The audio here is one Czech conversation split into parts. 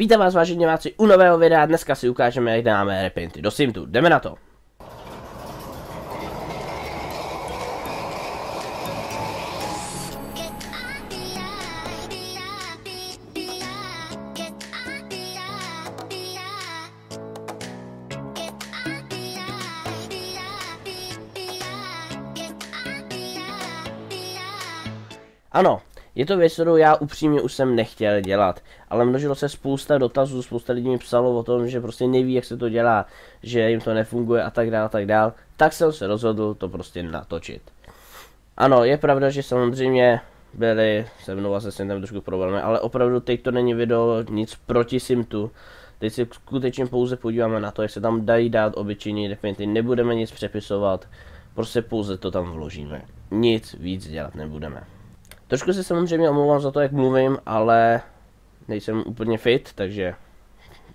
Vítám vás, vážení diváci, u nového videa. Dneska si ukážeme, jak dáme repainty do Simtu. Jdeme na to. Ano, je to věc, kterou já upřímně už jsem nechtěl dělat, ale množilo se spousta dotazů, spousta lidí mi psalo o tom, že prostě neví, jak se to dělá, že jim to nefunguje a tak dále, tak jsem se rozhodl to prostě natočit. Ano, je pravda, že samozřejmě byly se mnou a se Simtem trošku problémy, ale opravdu teď to není video nic proti Simtu. Teď si skutečně pouze podíváme na to, jak se tam dají dát obyčejní repainty, nebudeme nic přepisovat, prostě pouze to tam vložíme. Nic víc dělat nebudeme. Trošku se samozřejmě omlouvám za to, jak mluvím, ale nejsem úplně fit, takže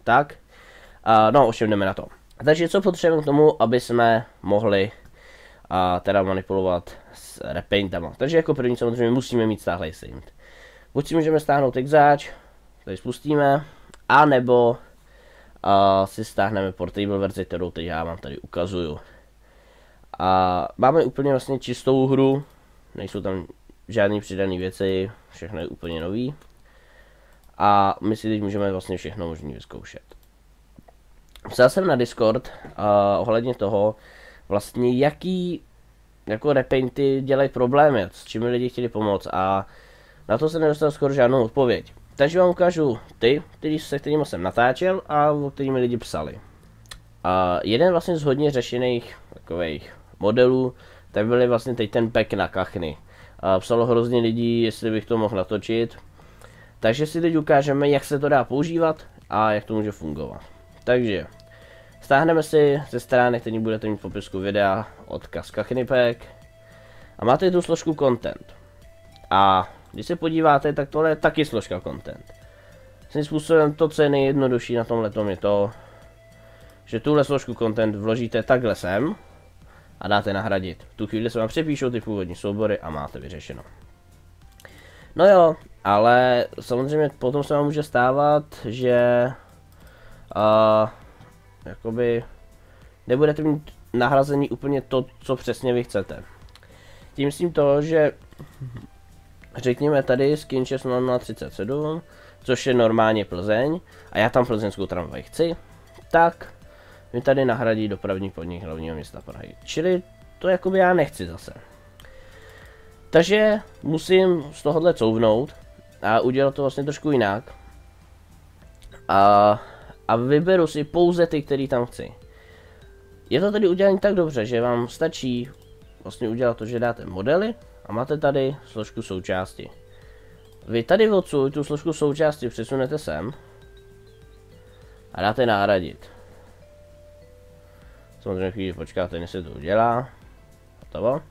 tak. No, už jdeme na to. Takže co potřebujeme k tomu, aby jsme mohli teda manipulovat s repaintama. Takže jako první samozřejmě musíme mít stáhlej Simt. Buď si můžeme stáhnout exáč, tady spustíme, anebo si stáhneme portable verzi, kterou teď já vám tady ukazuju. Máme úplně vlastně čistou hru, nejsou tam žádný přidané věci, všechno je úplně nový. A my si teď můžeme vlastně všechno možné vyzkoušet. Psal jsem na Discord ohledně toho, vlastně jaký jako repainty dělají problémy, s čím lidi chtěli pomoct, a na to jsem nedostal skoro žádnou odpověď. Takže vám ukážu ty, se kterými jsem natáčel a o kterými lidi psali. Jeden vlastně z hodně řešených takových modelů, tak byly vlastně teď ten pek na kachny. Psalo hrozně lidí, jestli bych to mohl natočit. Takže si teď ukážeme, jak se to dá používat a jak to může fungovat. Takže stáhneme si ze stránek, který budete mít v popisku videa, odkaz kachnypek. A máte tu složku content. A když se podíváte, tak tohle je taky složka content. Svým způsobem to, co je nejjednodušší na tomhletom, je to, že tuhle složku content vložíte takhle sem a dáte nahradit. V tu chvíli se vám přepíšou ty původní soubory a máte vyřešeno. No jo, ale samozřejmě potom se vám může stávat, že jakoby nebudete mít nahrazení úplně to, co přesně vy chcete. Tím myslím to, že řekněme tady skin 60037, což je normálně Plzeň, a já tam plzeňskou tramvaj chci, tak mi tady nahradí Dopravní podnik hlavního města Prahy. Čili to jakoby já nechci zase. Takže musím z tohohle couvnout a udělat to vlastně trošku jinak. A vyberu si pouze ty, který tam chci. Je to tady udělané tak dobře, že vám stačí vlastně udělat to, že dáte modely a máte tady složku součásti. Vy tady odsud tu složku součásti přesunete sem a dáte nahradit. Samozřejmě chvíli počkáte, než se to udělá. Hotovo.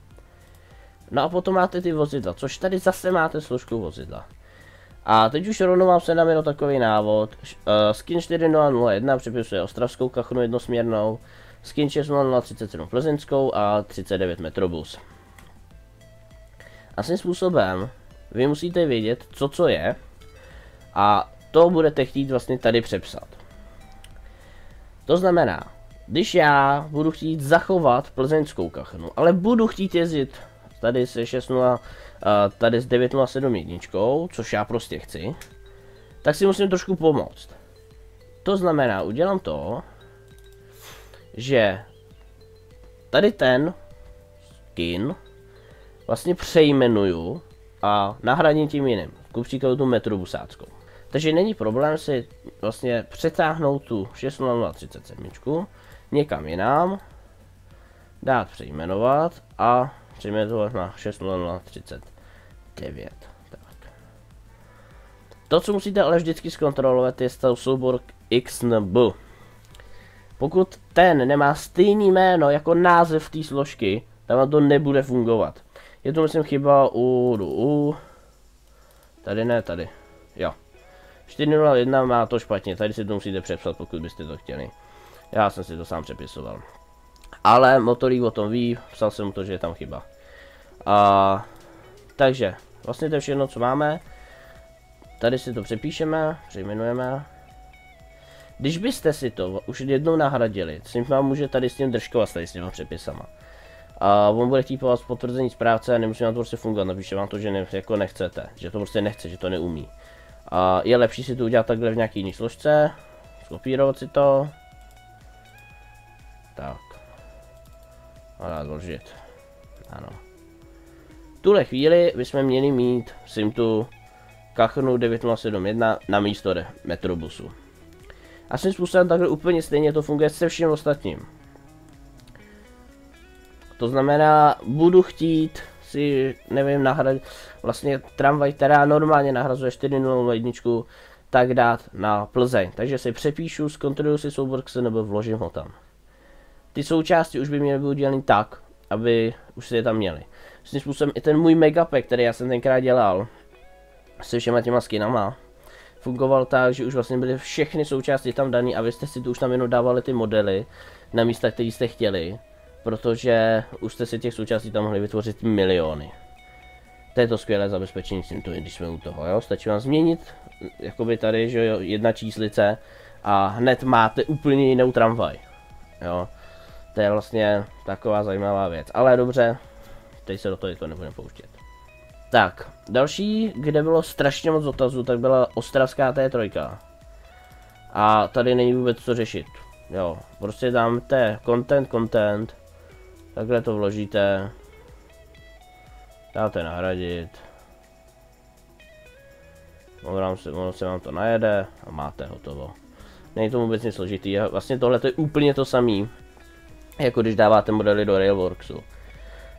No a potom máte ty vozidla, což tady zase máte složku vozidla. A teď už rovnou vám se nám jenom takový návod. Skin 4001 připisuje ostravskou kachnu jednosměrnou, skin 6037 plzeňskou a 39 metrobus. A svým způsobem vy musíte vědět, co je, a to budete chtít vlastně tady přepsat. To znamená, když já budu chtít zachovat plzeňskou kachnu, ale budu chtít jezdit tady se 6.0, tady s 9.07 jedničkou, což já prostě chci, tak si musím trošku pomoct. To znamená, udělám to, že tady ten skin vlastně přejmenuju a nahradím tím jiným, ku příkladu tu metrobusáckou. Takže není problém si vlastně přetáhnout tu 6.037 někam jinam, dát přejmenovat a přejmenovat na 6.039. Tak. To, co musíte ale vždycky zkontrolovat, je stav soubor XNB. Pokud ten nemá stejný jméno jako název té složky, tam to nebude fungovat. Je to myslím chyba u tady ne, tady. Jo. 4.0.1 má to špatně, tady si to musíte přepsat, pokud byste to chtěli. Já jsem si to sám přepisoval. Ale Motorík o tom ví, psal jsem mu to, že je tam chyba. Takže vlastně to je všechno, co máme. Tady si to přepíšeme, přejmenujeme Když byste si to už jednou nahradili, s vám může tady s tím držkovat, tady s těma přepisama. A on bude chtít po vás potvrzení správce a nemůže vám to prostě fungovat, napíše vám to, že ne, jako nechcete, že to prostě nechce, že to neumí. A je lepší si to udělat takhle v nějaký jiný složce, skopírovat si to. Tak. A dá zložit. Ano. V tuhle chvíli bychom měli mít Simtu Kachnu 9071 na místo metrobusu. A svým způsobem takhle úplně stejně to funguje se vším ostatním. To znamená, budu chtít si, nevím, nahradit, vlastně tramvaj, která normálně nahrazuje 401, tak dát na Plzeň. Takže si přepíšu, zkontroluji si soubor nebo vložím ho tam. Ty součásti už by měly být udělané tak, aby už si je tam měli. S tím způsobem i ten můj megapack, který já jsem tenkrát dělal, se všema těma skinama, fungoval tak, že už vlastně byly všechny součásti tam dané a vy jste si tu už tam jenom dávali ty modely na místa, které jste chtěli. Protože už jste si těch součástí tam mohli vytvořit miliony. To je to skvělé zabezpečení s tímto, když jsme u toho, jo. Stačí vám změnit, jakoby tady, že jo, jedna číslice a hned máte úplně jinou tramvaj, jo. To je vlastně taková zajímavá věc, ale dobře, teď se do toho nebudeme pouštět. Tak, další, kde bylo strašně moc dotazů, tak byla ostravská T3. A tady není vůbec co řešit, jo. Prostě dámte content, takhle to vložíte, dáte nahradit, ono se vám to najede a máte hotovo. Není to vůbec nic složitý, vlastně tohle je úplně to samé, jako když dáváte modely do Railworksu.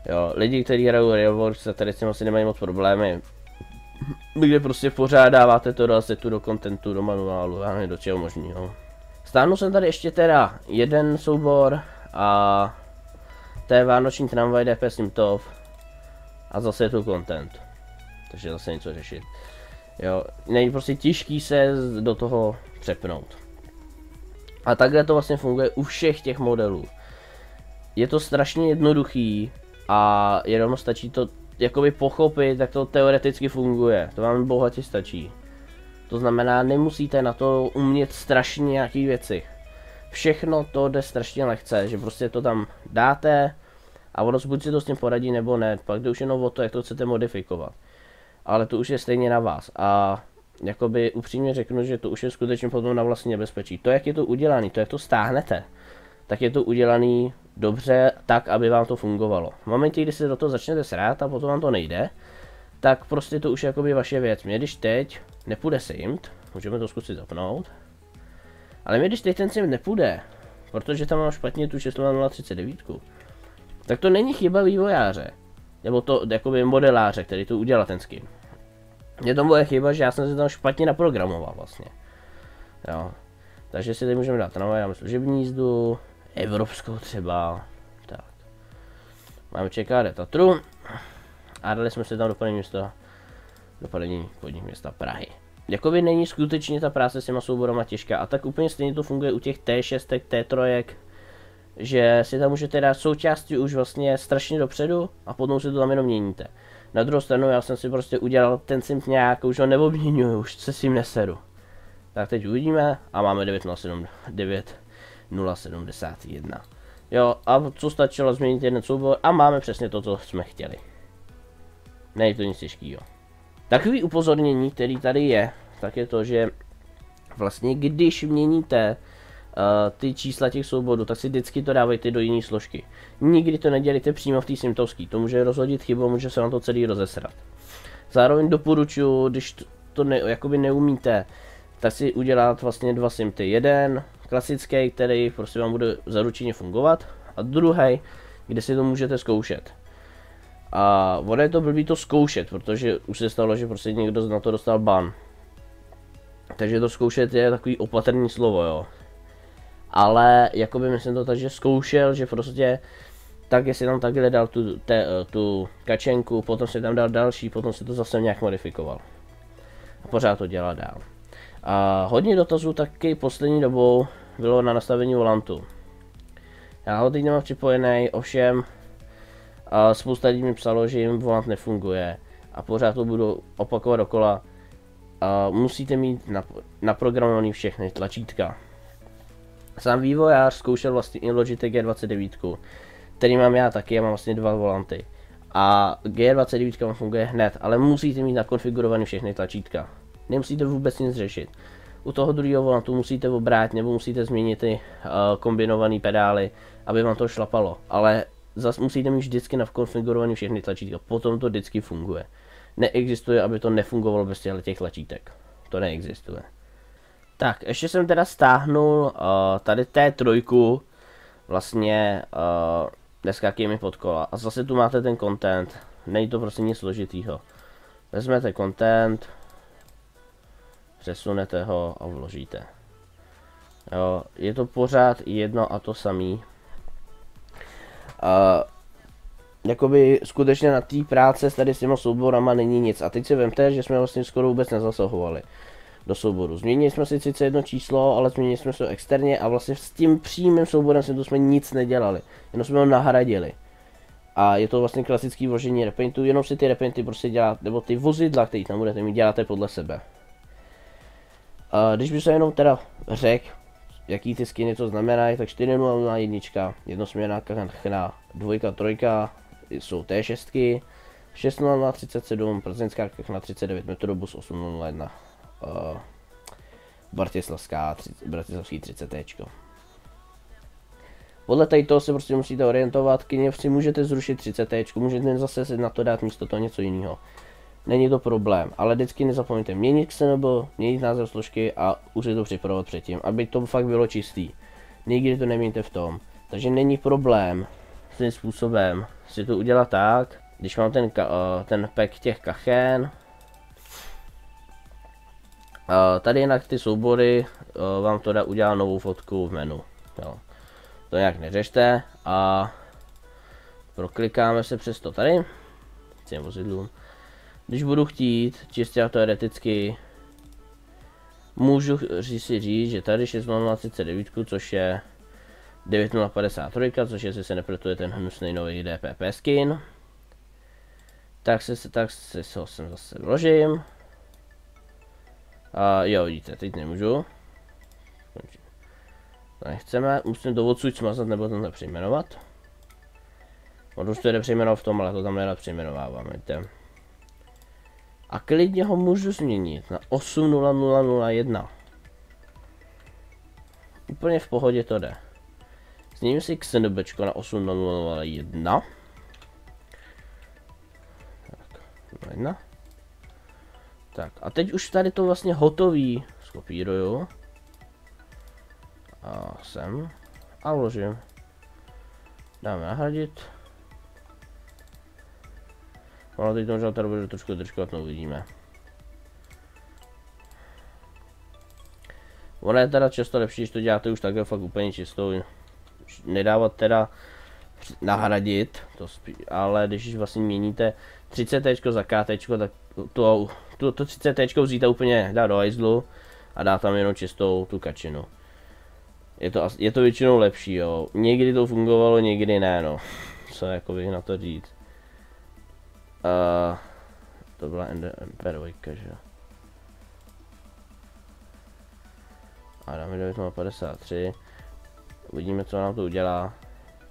Jo, lidi, kteří hrajou Railworks, tady s tím asi nemají moc problémy, kde prostě pořád dáváte to do assetu, do contentu, do manuálu, já nevím do čeho možného. Stáhnu jsem tady ještě teda jeden soubor a to je vánoční tramvaj DP Simtov a zase je tu content, takže zase něco řešit. Jo, není prostě těžký se do toho přepnout. A takhle to vlastně funguje u všech těch modelů. Je to strašně jednoduchý a jenom stačí to jakoby pochopit, jak to teoreticky funguje, to vám bohatě stačí. To znamená, nemusíte na to umět strašně nějaký věci. Všechno to jde strašně lehce, že prostě to tam dáte a ono buď si to s tím poradí nebo ne, pak jde už jenom o to, jak to chcete modifikovat. Ale to už je stejně na vás a jakoby upřímně řeknu, že to už je skutečně potom na vlastní nebezpečí. To, jak je to udělané, to, jak to stáhnete, tak je to udělané dobře tak, aby vám to fungovalo. V momentě, kdy se do toho začnete srát a potom vám to nejde, tak prostě to už je jakoby vaše věc. Mě když teď nepůjde simt, můžeme to zkusit zapnout. Ale mě když teď ten sim nepůjde, protože tam mám špatně tu 639, tak to není chyba vývojáře, nebo to jakoby modeláře, který to udělal ten skin. Je to moje chyba, že já jsem se tam špatně naprogramoval vlastně. Jo. Takže si tady můžeme dát tramvaj, dáme služební jízdu, evropskou třeba. Tak. Máme ČKD Tatru a dali jsme si tam dopadení podnik města Prahy. Jakoby není skutečně ta práce s těma souborama těžká a tak úplně stejně to funguje u těch T6, T3, že si tam můžete dát součástí už vlastně strašně dopředu a potom si to tam jenom měníte. Na druhou stranu já jsem si prostě udělal ten simp nějak, už ho neobměňuju, už se s ním neseru. Tak teď uvidíme a máme 9071. Jo a co stačilo změnit jeden soubor a máme přesně to, co jsme chtěli. Není to nic těžkýho. Takový upozornění, který tady je, tak je to, že vlastně když měníte ty čísla těch souborů, tak si vždycky to dávejte do jiné složky. Nikdy to nedělíte přímo v té simtovské, to může rozhodit chybu, může se vám to celý rozesrat. Zároveň doporučuji, když to jakoby neumíte, tak si udělat vlastně dva simty. Jeden klasický, který prostě vám bude zaručeně fungovat, a druhý, kde si to můžete zkoušet. A ono je to blbý to zkoušet, protože už se stalo, že prostě někdo na to dostal ban. Takže to zkoušet je takový opatrný slovo, jo. Ale jakoby myslím to tak, že zkoušel, že prostě tak jestli tam takhle dal tu kačenku, potom si tam dal další, potom si to zase nějak modifikoval. A pořád to dělá dál. A hodně dotazů taky poslední dobou bylo na nastavení volantu. Já ho teď nemám připojený, ovšem a spousta lidí mi psalo, že jim volant nefunguje a pořád to budu opakovat dokola. Musíte mít naprogramovaný všechny tlačítka. Sám vývojář zkoušel vlastně i Logitech G29, který mám já taky, já mám vlastně dva volanty. A G29 funguje hned, ale musíte mít nakonfigurované všechny tlačítka. Nemusíte vůbec nic řešit. U toho druhého volantu musíte obrátit nebo musíte změnit ty kombinované pedály, aby vám to šlapalo. Ale zase musíte mít vždycky nakonfigurované všechny tlačítka, potom to vždycky funguje. Neexistuje, aby to nefungovalo bez těch tlačítek. To neexistuje. Tak, ještě jsem teda stáhnul tady T3, vlastně dneska Kými pod kola. A zase tu máte ten content, není to prostě nic složitýho. Vezmete content, přesunete ho a vložíte. Jo, je to pořád jedno a to samý. Jakoby skutečně na té práce tady s těma souborama není nic. A teď si vemte, že jsme vlastně skoro vůbec nezasahovali do souboru. Změnili jsme si sice jedno číslo, ale změnili jsme to externě a vlastně s tím přímým souborem jsme nic nedělali. Jenom jsme ho nahradili. A je to vlastně klasické vložení repaintů, jenom si ty repainty prostě děláte, nebo ty vozidla, které tam budete mít, děláte podle sebe. Když bych se jenom teda řekl, jaký ty skiny to znamenají, tak 4.0.0.1, jednosměrná kachna, 2, 3, jsou T6, 6.0.0.37, plzeňská kachna 39, metrobus 8.0.1. Bratislavský 30. Podle tady toho se prostě musíte orientovat, kněv si můžete zrušit 30. Můžete zase si na to dát místo toho něco jiného. Není to problém, ale vždycky nezapomeňte měnit Xenobo, měnit název složky a už je to připravovat předtím, aby to fakt bylo čistý. Nikdy to neměňte v tom. Takže není problém tím způsobem si to udělat tak, když mám ten pack těch kachen. Tady jinak ty soubory vám to dá udělat novou fotku v menu. Jo. To nějak neřešte a proklikáme se přes to tady s těm vozidlům. Když budu chtít, čistě teoreticky, můžu si říct, že tady 6.0.0.39, což je 9.0.53, což je, jestli se nepletuje, ten hnusný nový DPP skin. Tak si ho sem zase vložím. Jo, vidíte, teď nemůžu. To nechceme, musím to odsud smazat nebo to nepřejmenovat. On už to jde přejmenovat v tom, ale to tam nepřejmenovávám, víte. A klidně ho můžu změnit na 8.0.0.0.1. Úplně v pohodě to jde. Změním si xenobečko na 8.0.0.0.1. Tak, 0.1. Tak a teď už tady to vlastně hotový skopíruju a sem a vložím. Dáme nahradit. Ono teď to možná tady bude trošku držkovat, no uvidíme. Ono je teda často lepší, když to děláte už takhle fakt úplně čistou. Nedávat teda nahradit, to ale když vlastně měníte 30 za KT, tak to 30 vzít úplně dá do hajzlu a dá tam jenom čistou tu kačinu. Je to většinou lepší, jo. Někdy to fungovalo, někdy ne, no. Co jako bych na to říct. To byla MP2, že? A dáme 9.0.53. Uvidíme, co nám to udělá.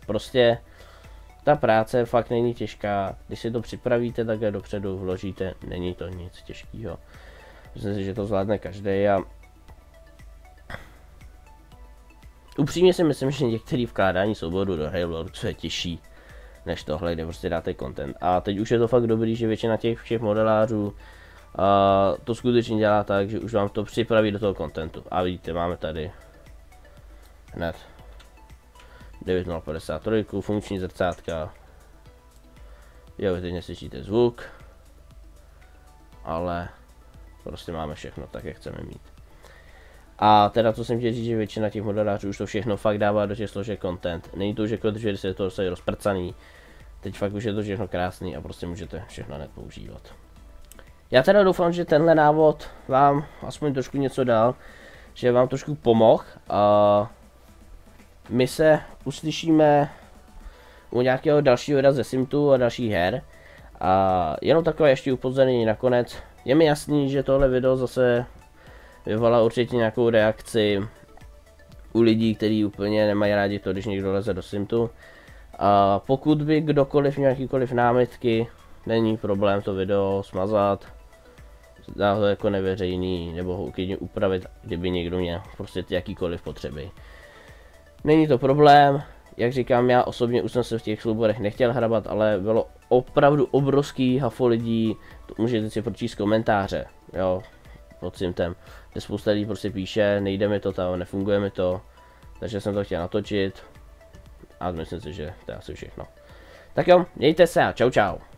Prostě ta práce fakt není těžká, když si to připravíte takhle dopředu, vložíte, není to nic těžkého. Myslím si, že to zvládne každý a upřímně si myslím, že některé vkládání souboru do Halo je těžší než tohle, kde prostě dáte content. A teď už je to fakt dobrý, že většina těch všech modelářů to skutečně dělá tak, že už vám to připraví do toho contentu. A vidíte, máme tady hned 9.0.53, funkční zrcátka. Jo, vy teď neslyšíte zvuk, ale prostě máme všechno tak, jak chceme mít. A teda to jsem chtěl říct, že většina těch modelářů už to všechno fakt dává do těch složek content. Není to už jako, že se to je rozprcaný. Teď fakt už je to všechno krásný a prostě můžete všechno hned používat. Já teda doufám, že tenhle návod vám aspoň trošku něco dal, že vám trošku pomohl. My se uslyšíme u nějakého dalšího videa ze Simtu a dalších her. A jenom takové ještě upozornění nakonec. Je mi jasný, že tohle video zase vyvolá určitě nějakou reakci u lidí, kteří úplně nemají rádi to, když někdo leze do Simtu. A pokud by kdokoliv měl jakýkoliv námitky, není problém to video smazat, dá to jako neveřejný, nebo ho klidně upravit, kdyby někdo měl prostě jakýkoliv potřeby. Není to problém, jak říkám, já osobně už jsem se v těch souborech nechtěl hrabat, ale bylo opravdu obrovský hafo lidí, to můžete si pročíst komentáře, jo, pod Simtem, kde spousta lidí prostě píše, nejde mi to tam, nefunguje mi to, takže jsem to chtěl natočit a myslím si, že to je asi všechno. Tak jo, mějte se a čau čau.